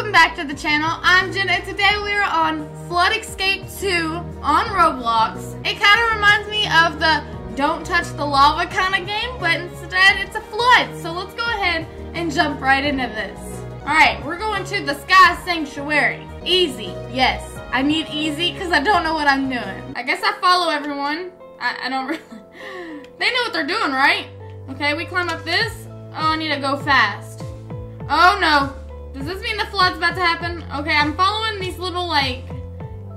Welcome back to the channel. I'm Jenna, and today we are on Flood Escape 2 on Roblox. It kind of reminds me of the Don't Touch the Lava kind of game, but instead it's a flood. So let's go ahead and jump right into this. Alright, we're going to the Sky Sanctuary. Easy, yes. I need easy because I don't know what I'm doing. I guess I follow everyone. I don't really... They know what they're doing, right? Okay, we climb up this. Oh, I need to go fast. Oh no. Does this mean the flood's about to happen? Okay, I'm following these little, like,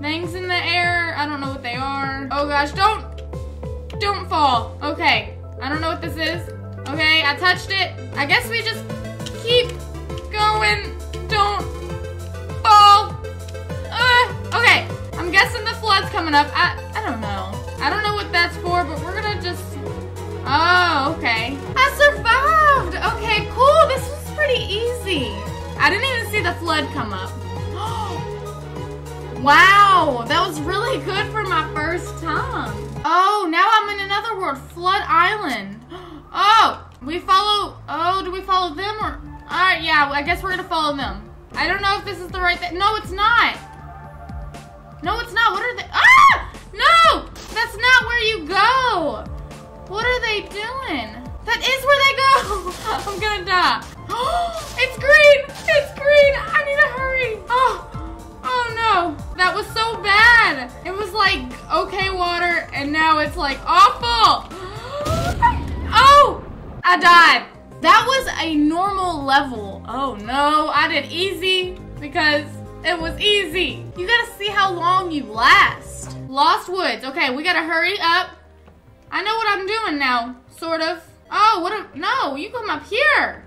things in the air. I don't know what they are. Oh gosh, don't fall. Okay, I don't know what this is. Okay, I touched it. I guess we just keep going. Don't fall. Okay, I'm guessing the flood's coming up. I don't know. I don't know what that's for, but we're gonna just... Oh, okay. I survived. Okay, cool. This was pretty easy. I didn't even see the flood come up. Wow, that was really good for my first time. Oh, now I'm in another world, Flood Island. Oh, we follow, oh, do we follow them or? All right, yeah, I guess we're gonna follow them. I don't know if this is the right thing. No, it's not. No, it's not, what are they? Ah, no, that's not where you go. What are they doing? That is where they go. I'm gonna die. It's green. It's green. I need to hurry. Oh no. That was so bad. It was like okay water and now it's like awful. Oh, I died. That was a normal level. Oh no. I did easy because it was easy. You gotta see how long you last. Lost Woods. Okay, we gotta hurry up. I know what I'm doing now, sort of. Oh, no, you come up here.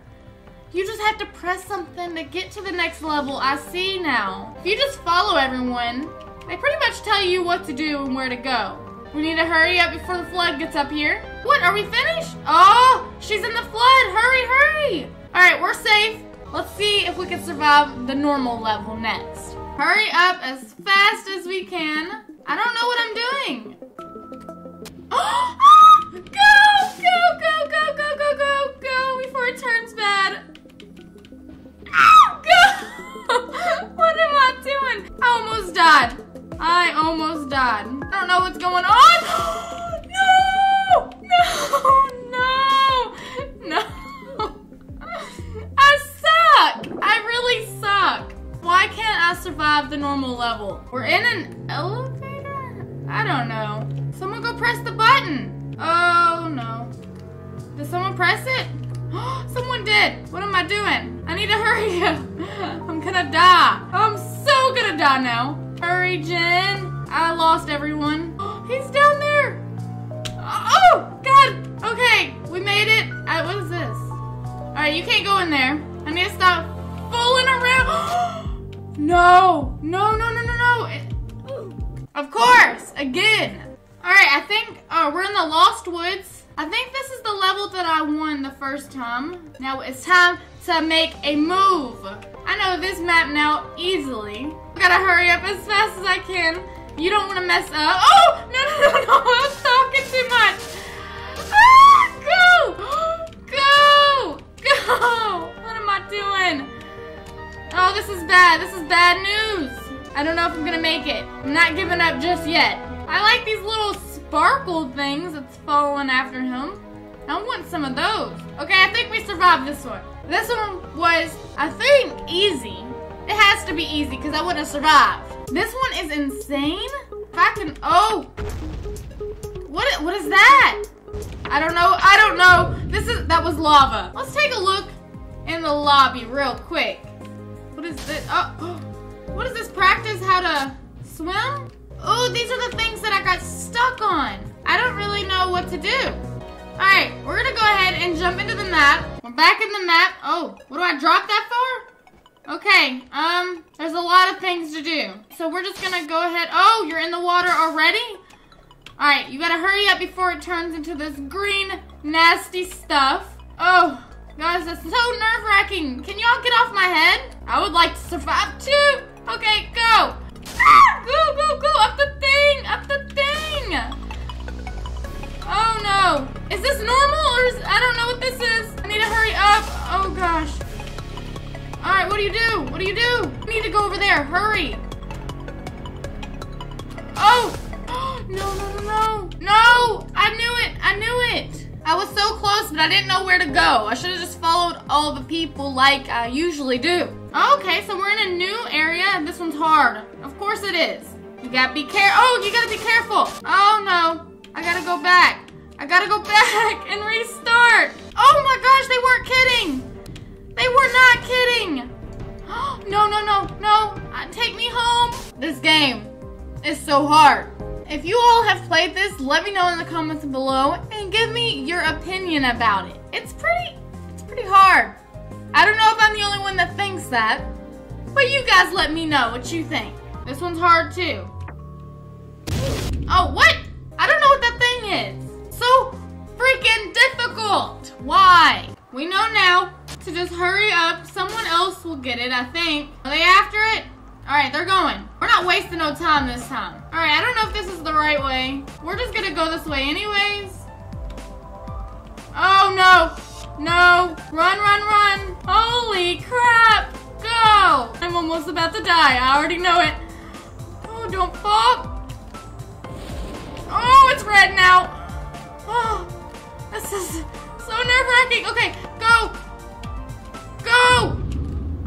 You just have to press something to get to the next level. I see now. If you just follow everyone, they pretty much tell you what to do and where to go. We need to hurry up before the flood gets up here. What, are we finished? Oh, she's in the flood, hurry, hurry. All right, we're safe. Let's see if we can survive the normal level next. Hurry up as fast as we can. I don't know what I'm doing. Go, go, go, go, go, go, go, go before it turns bad. Ow, go! What am I doing? I almost died. I don't know what's going on. No, no, no, no. I suck. I really suck. Why can't I survive the normal level? We're in an elevator? I don't know. Someone go press the button. Oh no. Did someone press it? Someone did. What am I doing? I need to hurry up. I'm gonna die. I'm so gonna die now. Hurry, Jen. I lost everyone. He's down there. Oh, God. Okay, we made it. What is this? All right, you can't go in there. I need to stop fooling around. No, no, no, no, no, no. Of course, again. Alright, I think we're in the Lost Woods. I think this is the level that I won the first time. Now it's time to make a move. I know this map now easily. I gotta hurry up as fast as I can. You don't want to mess up. Oh! No, no, no, no. I'm talking too much. Ah, go! Go! Go! What am I doing? Oh, this is bad. This is bad news. I don't know if I'm gonna make it. I'm not giving up just yet. I like these little sparkle things that's following after him. I want some of those. Okay, I think we survived this one. This one was, I think, easy. It has to be easy because I wouldn't have survived. This one is insane. If I can, oh. What is that? I don't know, I don't know. That was lava. Let's take a look in the lobby real quick. What is this? Oh, what is this? Practice how to swim? Oh, these are the things that I got stuck on. I don't really know what to do. All right, we're gonna go ahead and jump into the map. We're back in the map. Oh, what do I drop that for? Okay, there's a lot of things to do. So we're just gonna go ahead. Oh, you're in the water already? All right, you gotta hurry up before it turns into this green, nasty stuff. Oh, guys, that's so nerve-wracking. Can y'all get off my head? I would like to survive too. Okay, go. Ah, go, go, go, up the thing, up the thing. Oh no, is this normal or I don't know what this is. I need to hurry up, oh gosh. All right, what do you do? What do you do? over there. Hurry. Oh. No. No. I knew it. I was so close, but I didn't know where to go. I should have just followed all the people like I usually do. Okay, so we're in a new area, and this one's hard. Of course it is. You gotta be careful. Oh, you gotta be careful. Oh, no. I gotta go back. I gotta go back and restart. Oh, my gosh. They weren't kidding. They were not kidding. No. Take me home. This game is so hard. If you all have played this, let me know in the comments below and give me your opinion about it. It's pretty hard. I don't know if I'm the only one that thinks that, but you guys let me know what you think. This one's hard too. Oh, what? I don't know what that thing is. So freaking difficult. Why? We know now to just hurry up. Someone else will get it, I think. Are they after it? All right, they're going. We're not wasting no time this time. All right, I don't know if this is the right way. We're just gonna go this way anyways. Oh, no. No. Run, run, run. Holy crap. Go. I'm almost about to die. I already know it. Oh, don't fall. Oh, it's red now. Oh, this is so nerve-wracking. Okay, go. Go.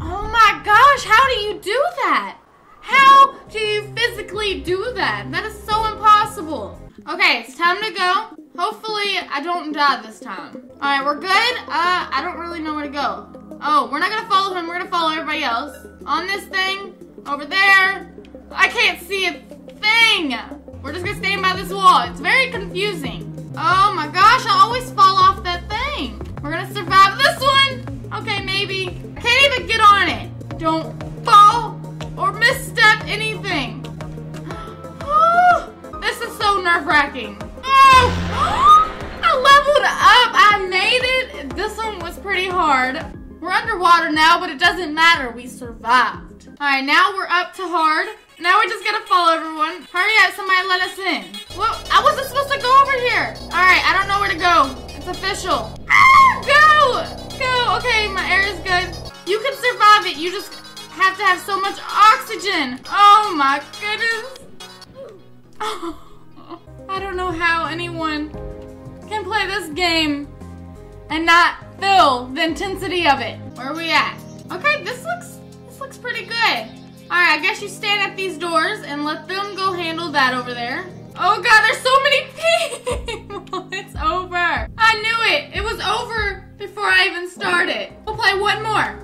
Oh my gosh, how do you do that? How do you physically do that? That is so impossible. Okay, it's time to go. Hopefully, I don't die this time. All right, we're good. I don't really know where to go. Oh, we're not gonna follow him. We're gonna follow everybody else. On this thing, over there. I can't see a thing. We're just gonna stand by this wall. It's very confusing. Oh my gosh, I always fall off that thing. We're gonna survive this one. Okay, maybe. I can't even get on it. Don't fall or misstep anything. Oh, this is so nerve-wracking. Oh, I leveled up. I made it. This one was pretty hard. We're underwater now, but it doesn't matter. We survived. All right, now we're up to hard. Now we're just gonna follow everyone. Hurry up, somebody let us in. Well, I wasn't supposed to go over here. All right, I don't know where to go. It's official. Ah, go. Okay, my air is good. You can survive it. You just have to have so much oxygen. Oh my goodness. Oh, I don't know how anyone can play this game and not feel the intensity of it. Where are we at? Okay, this looks pretty good. All right, I guess you stand at these doors and let them go handle that over there. Oh God, there's so many people. It's over. I knew it. It was over before I even started. We'll play one more.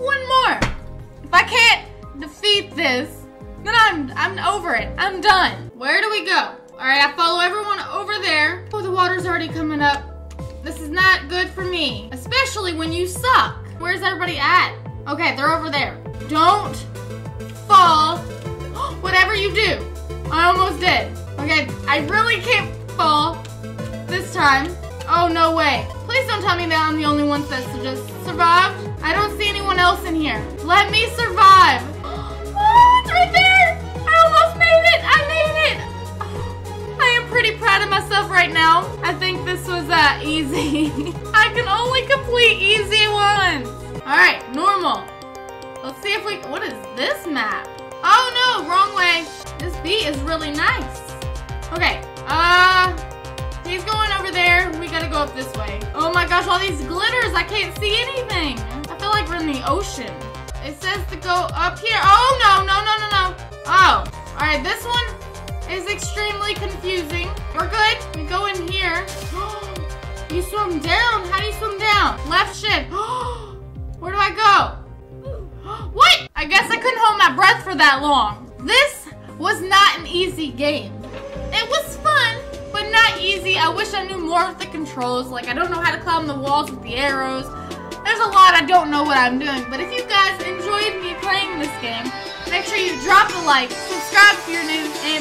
If I can't defeat this, then I'm over it. I'm done. Where do we go? All right, I follow everyone over there. Oh, the water's already coming up. This is not good for me, especially when you suck. Where's everybody at? Okay, they're over there. Don't fall. Whatever you do. I almost did. Okay, I really can't fall this time. Oh, no way. Please don't tell me that I'm the only one that's just survived. I don't see anyone else in here. Let me survive. Oh, it's right there. I almost made it. I made it. I am pretty proud of myself right now. I think this was easy. I can only complete easy ones. All right, normal. Let's see if we, what is this map? Oh, no, wrong way. This beat is really nice. Okay, he's going over there. We gotta go up this way. Oh my gosh, all these glitters. I can't see anything. I feel like we're in the ocean. It says to go up here. Oh, no. Oh, all right. This one is extremely confusing. We're good. We go in here. You swim down. How do you swim down? Left shift. Where do I go? What? I guess I couldn't hold my breath for that long. This was not an easy game. It was fun. But not easy. I wish I knew more of the controls. Like, I don't know how to climb the walls with the arrows. There's a lot I don't know what I'm doing. But if you guys enjoyed me playing this game, make sure you drop a like, subscribe if you're new, and